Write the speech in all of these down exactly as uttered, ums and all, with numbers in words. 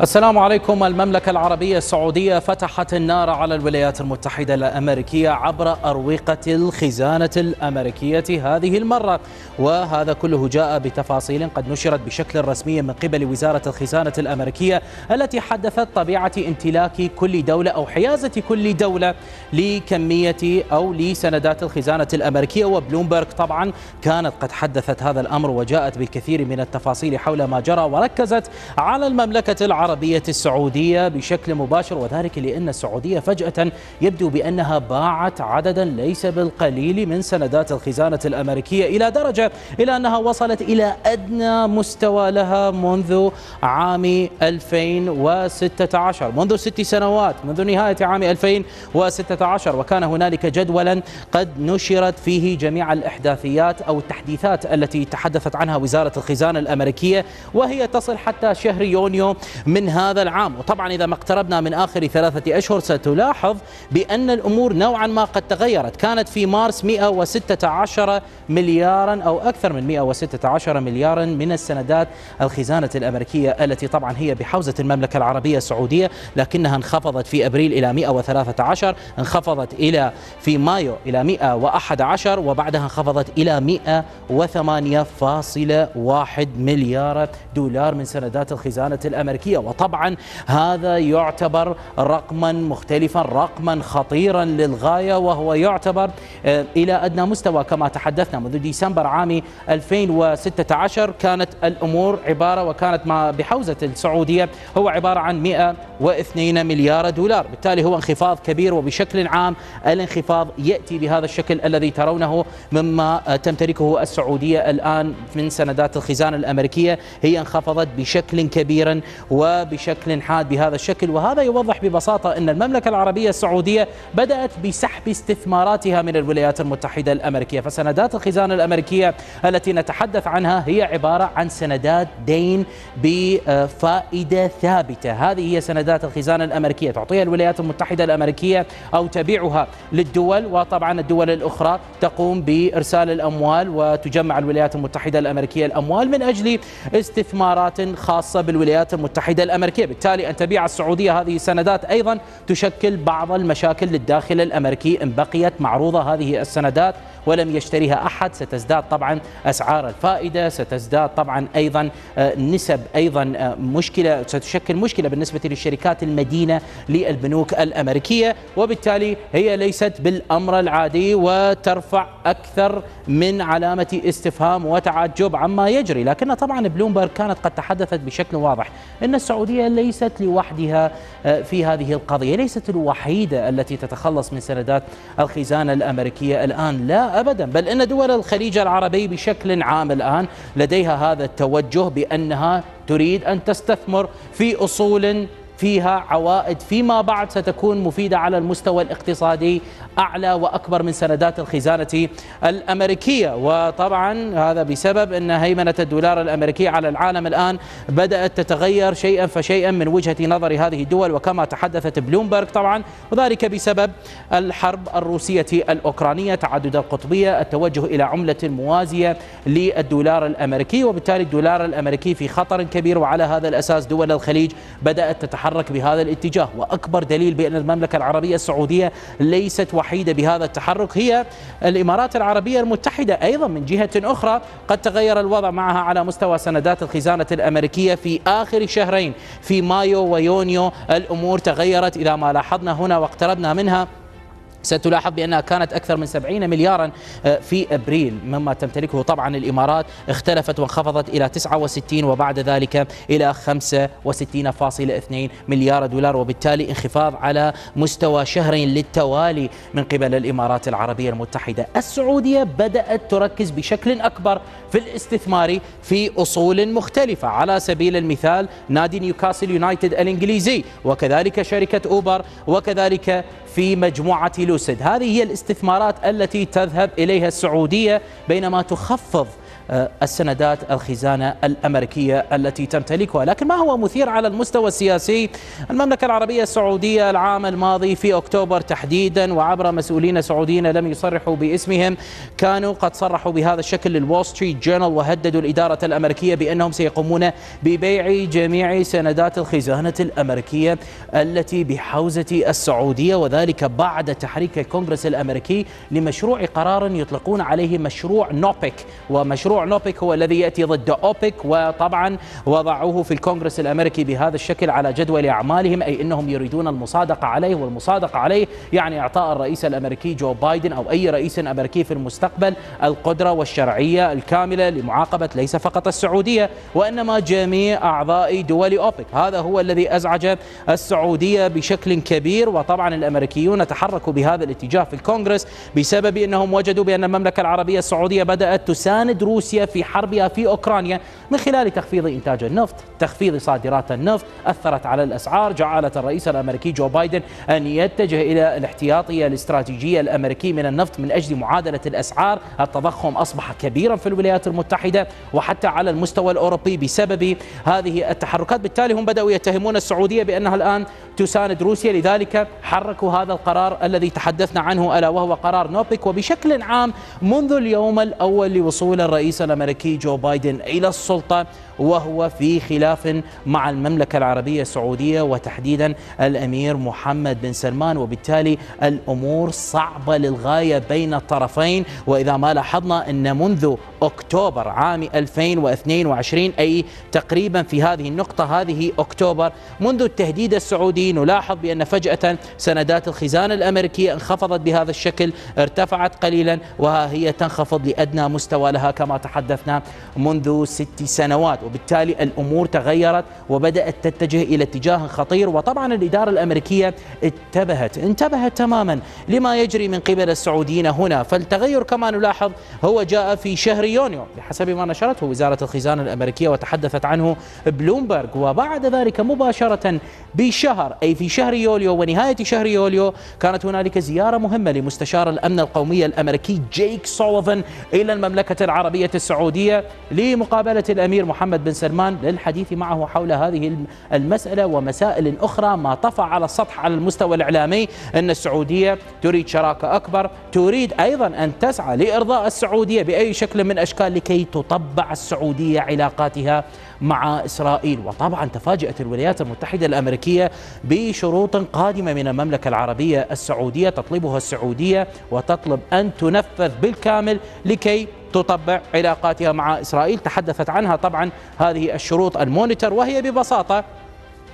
السلام عليكم. المملكة العربية السعودية فتحت النار على الولايات المتحدة الأمريكية عبر أروقة الخزانة الأمريكية هذه المرة، وهذا كله جاء بتفاصيل قد نشرت بشكل رسمي من قبل وزارة الخزانة الأمريكية التي حدثت طبيعة امتلاك كل دولة أو حيازة كل دولة لكمية أو لسندات الخزانة الأمريكية. وبلومبرغ طبعا كانت قد حدثت هذا الأمر وجاءت بالكثير من التفاصيل حول ما جرى، وركزت على المملكة العربية العربية السعودية بشكل مباشر، وذلك لأن السعودية فجأة يبدو بأنها باعت عددا ليس بالقليل من سندات الخزانة الأمريكية، إلى درجة إلى أنها وصلت إلى أدنى مستوى لها منذ عام ألفين وستة عشر، منذ ست سنوات، منذ نهاية عام ألفين وستة عشر. وكان هنالك جدولا قد نشرت فيه جميع الإحداثيات أو التحديثات التي تحدثت عنها وزارة الخزانة الأمريكية، وهي تصل حتى شهر يونيو من هذا العام. وطبعا إذا ما اقتربنا من آخر ثلاثة أشهر ستلاحظ بأن الأمور نوعا ما قد تغيرت. كانت في مارس مئة وستة عشر مليارا أو أكثر من مئة وستة عشر مليارا من السندات الخزانة الأمريكية، التي طبعا هي بحوزة المملكة العربية السعودية، لكنها انخفضت في أبريل إلى مئة وثلاثة عشر، انخفضت إلى في مايو إلى مئة وأحد عشر، وبعدها انخفضت إلى مئة وثمانية فاصلة واحد مليار دولار من سندات الخزانة الأمريكية. وطبعا هذا يعتبر رقما مختلفا، رقما خطيرا للغاية، وهو يعتبر إلى أدنى مستوى كما تحدثنا. منذ ديسمبر عام ألفين وستة عشر كانت الأمور عبارة، وكانت مع بحوزة السعودية هو عبارة عن مئة واثنين مليار دولار، بالتالي هو انخفاض كبير. وبشكل عام الانخفاض يأتي بهذا الشكل الذي ترونه مما تمتلكه السعودية الآن من سندات الخزانة الأمريكية، هي انخفضت بشكل كبير وبشكل حاد بهذا الشكل. وهذا يوضح ببساطة أن المملكة العربية السعودية بدأت بسحب استثماراتها من الولايات المتحدة الأمريكية. فسندات الخزانة الأمريكية التي نتحدث عنها هي عبارة عن سندات دين بفائدة ثابتة، هذه هي سندات الخزانة الأمريكية، تعطيها الولايات المتحدة الأمريكية أو تبيعها للدول، وطبعا الدول الأخرى تقوم بإرسال الأموال، وتجمع الولايات المتحدة الأمريكية الأموال من أجل استثمارات خاصة بالولايات المتحدة المتحدة الأمريكية. بالتالي أن تبيع السعودية هذه السندات أيضا تشكل بعض المشاكل للداخل الأمريكي. إن بقيت معروضة هذه السندات ولم يشتريها أحد، ستزداد طبعا أسعار الفائدة، ستزداد طبعا أيضا نسب، أيضا مشكلة، ستشكل مشكلة بالنسبة للشركات المدينة للبنوك الأمريكية، وبالتالي هي ليست بالأمر العادي، وترفع أكثر من علامة استفهام وتعجب عما يجري. لكن طبعا بلومبرغ كانت قد تحدثت بشكل واضح أن السعودية ليست لوحدها في هذه القضية، ليست الوحيدة التي تتخلص من سندات الخزانة الأمريكية الآن، لا أبدا، بل أن دول الخليج العربي بشكل عام الآن لديها هذا التوجه بأنها تريد أن تستثمر في أصول فيها عوائد فيما بعد ستكون مفيدة على المستوى الاقتصادي أعلى وأكبر من سندات الخزانة الأمريكية. وطبعا هذا بسبب أن هيمنة الدولار الأمريكي على العالم الآن بدأت تتغير شيئا فشيئا من وجهة نظر هذه الدول، وكما تحدثت بلومبرغ طبعا، وذلك بسبب الحرب الروسية الأوكرانية، تعدد القطبية، التوجه إلى عملة موازية للدولار الأمريكي، وبالتالي الدولار الأمريكي في خطر كبير. وعلى هذا الأساس دول الخليج بدأت تتحرك تحرك بهذا الاتجاه. وأكبر دليل بأن المملكة العربية السعودية ليست وحيدة بهذا التحرك هي الإمارات العربية المتحدة. أيضا من جهة أخرى قد تغير الوضع معها على مستوى سندات الخزانة الأمريكية في آخر شهرين، في مايو ويونيو الأمور تغيرت. إذا ما لاحظنا هنا واقتربنا منها ستلاحظ بأنها كانت أكثر من سبعين مليارا في أبريل مما تمتلكه طبعا الإمارات، اختلفت وانخفضت إلى تسعة وستين وبعد ذلك إلى خمسة وستين فاصلة اثنين مليار دولار، وبالتالي انخفاض على مستوى شهرين للتوالي من قبل الإمارات العربية المتحدة. السعودية بدأت تركز بشكل أكبر في الاستثمار في أصول مختلفة، على سبيل المثال نادي نيوكاسل يونايتد الإنجليزي، وكذلك شركة أوبر، وكذلك في مجموعة لو. هذه هي الاستثمارات التي تذهب إليها السعودية، بينما تخفض السندات الخزانة الأمريكية التي تمتلكها. لكن ما هو مثير على المستوى السياسي؟ المملكة العربية السعودية العام الماضي في أكتوبر تحديدا وعبر مسؤولين سعوديين لم يصرحوا باسمهم كانوا قد صرحوا بهذا الشكل للوول ستريت جورنال وهددوا الإدارة الأمريكية بأنهم سيقومون ببيع جميع سندات الخزانة الأمريكية التي بحوزة السعودية، وذلك بعد تحريك الكونغرس الأمريكي لمشروع قرار يطلقون عليه مشروع نوبك. ومشروع نوبك هو الذي يأتي ضد أوبك، وطبعا وضعوه في الكونغرس الأمريكي بهذا الشكل على جدول أعمالهم، أي أنهم يريدون المصادقة عليه، والمصادقة عليه يعني إعطاء الرئيس الأمريكي جو بايدن أو أي رئيس أمريكي في المستقبل القدرة والشرعية الكاملة لمعاقبة ليس فقط السعودية وإنما جميع أعضاء دول أوبك. هذا هو الذي أزعج السعودية بشكل كبير، وطبعا الأمريكيون تحركوا بهذا الاتجاه في الكونغرس بسبب أنهم وجدوا بأن المملكة العربية السعودية بدأت تساند روسيا في حربها في أوكرانيا من خلال تخفيض إنتاج النفط، تخفيض صادرات النفط، أثرت على الأسعار، جعلت الرئيس الأمريكي جو بايدن أن يتجه إلى الاحتياطية الاستراتيجية الأمريكي من النفط من أجل معادلة الأسعار. التضخم أصبح كبيرا في الولايات المتحدة وحتى على المستوى الأوروبي بسبب هذه التحركات، بالتالي هم بدأوا يتهمون السعودية بأنها الآن تساند روسيا، لذلك حركوا هذا القرار الذي تحدثنا عنه ألا وهو قرار نوبك. وبشكل عام منذ اليوم الأول لوصول الرئيس الأمريكي جو بايدن إلى السلطة وهو في خلاف مع المملكة العربية السعودية وتحديدا الأمير محمد بن سلمان، وبالتالي الأمور صعبة للغاية بين الطرفين. وإذا ما لاحظنا أن منذ أكتوبر عام ألفين واثنين وعشرين أي تقريبا في هذه النقطة هذه أكتوبر منذ التهديد السعودي نلاحظ بأن فجأة سندات الخزانة الأمريكية انخفضت بهذا الشكل، ارتفعت قليلا وها هي تنخفض لأدنى مستوى لها كما تحدثنا منذ ست سنوات، وبالتالي الأمور تغيرت وبدأت تتجه إلى اتجاه خطير. وطبعا الإدارة الأمريكية انتبهت انتبهت تماما لما يجري من قبل السعوديين هنا، فالتغير كما نلاحظ هو جاء في شهر يونيو بحسب ما نشرته وزارة الخزانة الأمريكية وتحدثت عنه بلومبرغ، وبعد ذلك مباشرة بشهر أي في شهر يوليو ونهاية شهر يوليو كانت هنالك زيارة مهمة لمستشار الأمن القومي الأمريكي جيك سوليفان إلى المملكة العربية السعودية لمقابلة الأمير محمد بن سلمان للحديث معه حول هذه المسألة ومسائل أخرى. ما طفى على السطح على المستوى الإعلامي أن السعودية تريد شراكة أكبر، تريد أيضا أن تسعى لإرضاء السعودية بأي شكل من أشكال لكي تطبع السعودية علاقاتها مع إسرائيل. وطبعا تفاجأت الولايات المتحدة الأمريكية بشروط قادمة من المملكة العربية السعودية تطلبها السعودية وتطلب أن تنفذ بالكامل لكي تطبع علاقاتها مع إسرائيل. تحدثت عنها طبعا هذه الشروط المونيتور، وهي ببساطة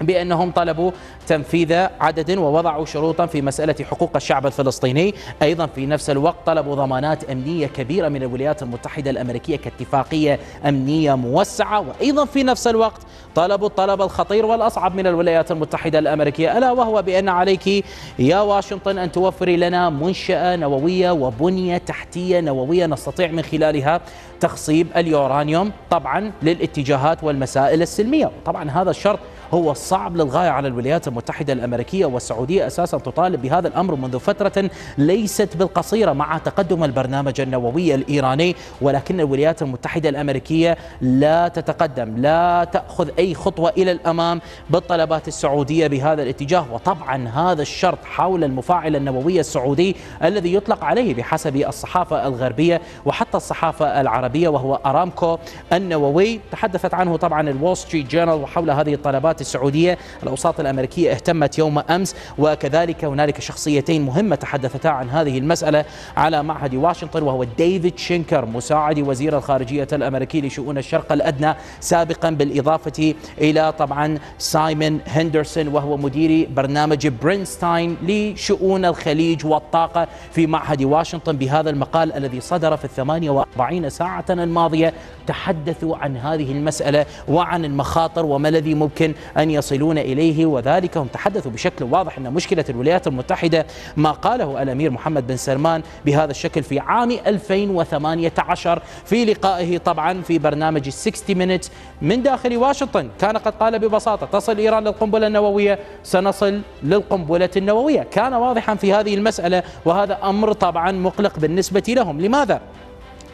بأنهم طلبوا تنفيذ عدد ووضعوا شروطا في مسألة حقوق الشعب الفلسطيني، أيضا في نفس الوقت طلبوا ضمانات أمنية كبيرة من الولايات المتحدة الأمريكية كاتفاقية أمنية موسعة، وأيضا في نفس الوقت طلبوا الطلب الخطير والأصعب من الولايات المتحدة الأمريكية ألا وهو بأن عليك يا واشنطن أن توفري لنا منشأة نووية وبنية تحتية نووية نستطيع من خلالها تخصيب اليورانيوم طبعا للاتجاهات والمسائل السلمية. طبعا هذا الشرط هو صعب للغاية على الولايات المتحدة الأمريكية، والسعودية أساسا تطالب بهذا الأمر منذ فترة ليست بالقصيرة مع تقدم البرنامج النووي الإيراني، ولكن الولايات المتحدة الأمريكية لا تتقدم، لا تأخذ أي خطوة إلى الأمام بالطلبات السعودية بهذا الاتجاه. وطبعا هذا الشرط حول المفاعل النووي السعودي الذي يطلق عليه بحسب الصحافة الغربية وحتى الصحافة العربية وهو أرامكو النووي تحدثت عنه طبعا الوول ستريت جورنال. وحول هذه الطلبات السعودية الأوساط الأمريكية اهتمت يوم أمس، وكذلك هنالك شخصيتين مهمة تحدثتا عن هذه المسألة على معهد واشنطن وهو ديفيد شينكر مساعد وزير الخارجية الأمريكي لشؤون الشرق الأدنى سابقا، بالإضافة إلى طبعا سايمون هندرسون وهو مدير برنامج برينستاين لشؤون الخليج والطاقة في معهد واشنطن. بهذا المقال الذي صدر في الثمانية وأربعين ساعة الماضية تحدثوا عن هذه المسألة وعن المخاطر وما الذي ممكن أن يصلون إليه، وذلك هم تحدثوا بشكل واضح أن مشكلة الولايات المتحدة ما قاله الأمير محمد بن سلمان بهذا الشكل في عام ألفين وثمانية عشر في لقائه طبعا في برنامج ستين مينتس من داخل واشنطن، كان قد قال ببساطة تصل إيران للقنبلة النووية سنصل للقنبلة النووية، كان واضحا في هذه المسألة، وهذا أمر طبعا مقلق بالنسبة لهم. لماذا؟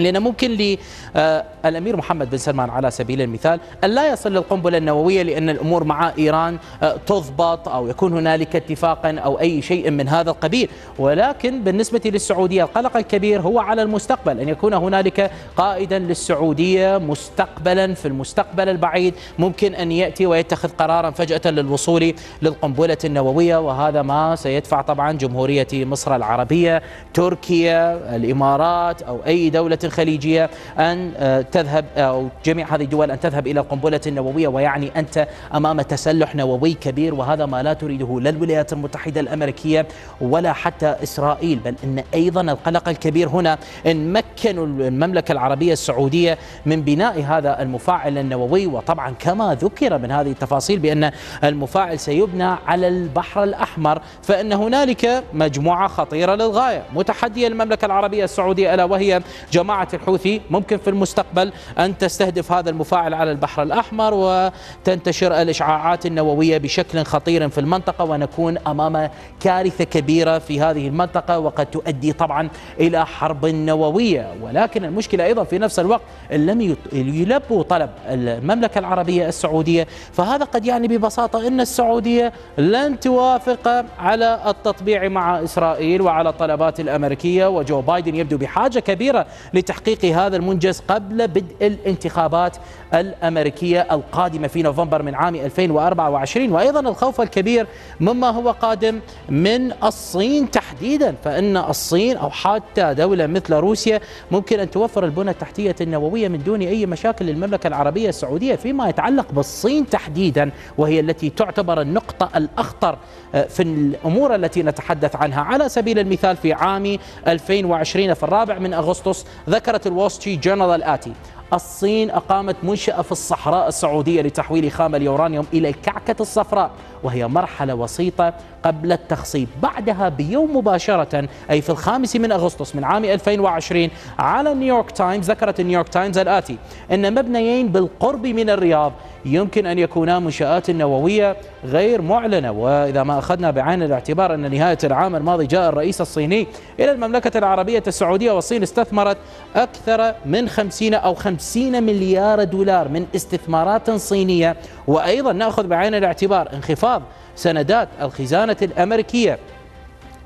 لأن ممكن للأمير محمد بن سلمان على سبيل المثال أن لا يصل للقنبلة النووية لأن الأمور مع إيران تضبط أو يكون هنالك اتفاقا أو أي شيء من هذا القبيل، ولكن بالنسبة للسعودية القلق الكبير هو على المستقبل، أن يكون هنالك قائدا للسعودية مستقبلا في المستقبل البعيد ممكن أن يأتي ويتخذ قرارا فجأة للوصول للقنبلة النووية، وهذا ما سيدفع طبعا جمهورية مصر العربية، تركيا، الإمارات أو أي دولة خليجية أن تذهب أو جميع هذه الدول أن تذهب إلى القنبلة النووية، ويعني أنت أمام تسلح نووي كبير، وهذا ما لا تريده لا الولايات المتحدة الأمريكية ولا حتى إسرائيل. بل أن أيضا القلق الكبير هنا إن مكنوا المملكة العربية السعودية من بناء هذا المفاعل النووي، وطبعا كما ذكر من هذه التفاصيل بأن المفاعل سيبنى على البحر الأحمر، فإن هنالك مجموعة خطيرة للغاية متحدية المملكة العربية السعودية، ألا وهي جماعة الحوثي، ممكن في المستقبل أن تستهدف هذا المفاعل على البحر الأحمر وتنتشر الإشعاعات النووية بشكل خطير في المنطقة، ونكون أمام كارثة كبيرة في هذه المنطقة وقد تؤدي طبعا إلى حرب نووية. ولكن المشكلة أيضا في نفس الوقت إن لم يلبوا طلب المملكة العربية السعودية فهذا قد يعني ببساطة أن السعودية لن توافق على التطبيع مع إسرائيل وعلى الطلبات الأمريكية، وجو بايدن يبدو بحاجة كبيرة لتحقيق هذا المنجز قبل بدء الانتخابات الأمريكية القادمة في نوفمبر من عام ألفين وأربعة وعشرين. وأيضا الخوف الكبير مما هو قادم من الصين تحديدا، فإن الصين أو حتى دولة مثل روسيا ممكن أن توفر البنى التحتية النووية من دون أي مشاكل للمملكة العربية السعودية. فيما يتعلق بالصين تحديدا وهي التي تعتبر النقطة الأخطر في الأمور التي نتحدث عنها، على سبيل المثال في عام ألفين وعشرين في الرابع من أغسطس ذكرت الوول ستريت جورنال الآتي: الصين أقامت منشأة في الصحراء السعودية لتحويل خام اليورانيوم إلى الكعكة الصفراء، وهي مرحلة وسيطة قبل التخصيب. بعدها بيوم مباشرة أي في الخامس من أغسطس من عام ألفين وعشرين على نيويورك تايمز ذكرت نيويورك تايمز الآتي: إن مبنيين بالقرب من الرياض يمكن أن يكونا منشآت نووية غير معلنة. وإذا ما أخذنا بعين الاعتبار أن نهاية العام الماضي جاء الرئيس الصيني إلى المملكة العربية السعودية والصين استثمرت أكثر من خمسين أو خمسين مليار دولار من استثمارات صينية، وأيضا نأخذ بعين الاعتبار انخفاض سندات الخزانة الأمريكية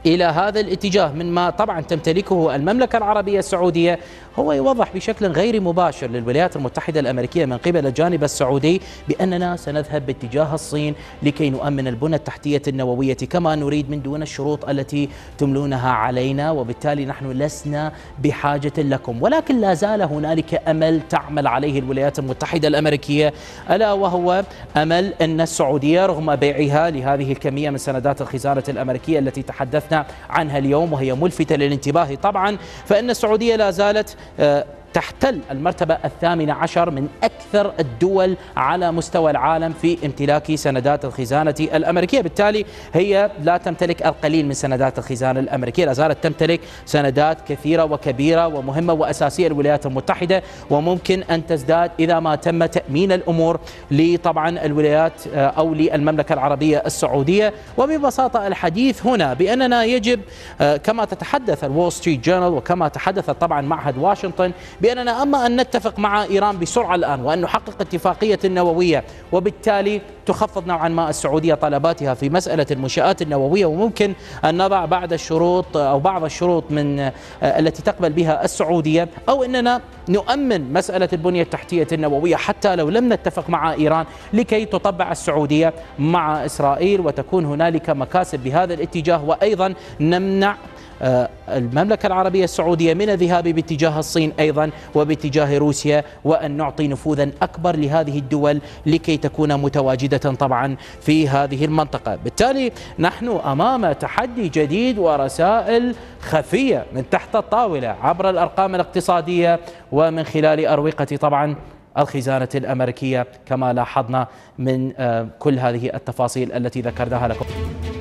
إلى هذا الاتجاه مما طبعا تمتلكه المملكة العربية السعودية، هو يوضح بشكل غير مباشر للولايات المتحدة الأمريكية من قبل الجانب السعودي بأننا سنذهب باتجاه الصين لكي نؤمن البنى التحتية النووية كما نريد من دون الشروط التي تملونها علينا، وبالتالي نحن لسنا بحاجة لكم. ولكن لا زال هنالك أمل تعمل عليه الولايات المتحدة الأمريكية، ألا وهو أمل أن السعودية رغم بيعها لهذه الكمية من سندات الخزانة الأمريكية التي تحدثنا عنها اليوم وهي ملفتة للانتباه طبعا، فإن السعودية لا زالت تحتل المرتبة الثامنة عشر من أكثر الدول على مستوى العالم في امتلاك سندات الخزانة الأمريكية، بالتالي هي لا تمتلك القليل من سندات الخزانة الأمريكية، لا زالت تمتلك سندات كثيرة وكبيرة ومهمة وأساسية للولايات المتحدة، وممكن أن تزداد إذا ما تم تأمين الأمور لطبعا الولايات أو للمملكة العربية السعودية. وببساطة الحديث هنا بأننا يجب كما تتحدث الوول ستريت جورنال وكما تحدث طبعا معهد واشنطن بأننا أما أن نتفق مع إيران بسرعة الآن وأن نحقق اتفاقية نووية، وبالتالي تخفض نوعا ما السعودية طلباتها في مسألة المنشآت النووية، وممكن أن نضع بعض الشروط أو بعض الشروط من التي تقبل بها السعودية، أو أننا نؤمن مسألة البنية التحتية النووية حتى لو لم نتفق مع إيران لكي تطبع السعودية مع إسرائيل، وتكون هنالك مكاسب بهذا الاتجاه. وأيضا نمنع المملكة العربية السعودية من الذهاب باتجاه الصين أيضا وباتجاه روسيا، وأن نعطي نفوذا أكبر لهذه الدول لكي تكون متواجدة طبعا في هذه المنطقة. بالتالي نحن أمام تحدي جديد ورسائل خفية من تحت الطاولة عبر الأرقام الاقتصادية ومن خلال أروقة طبعا الخزانة الأمريكية، كما لاحظنا من كل هذه التفاصيل التي ذكرناها لكم.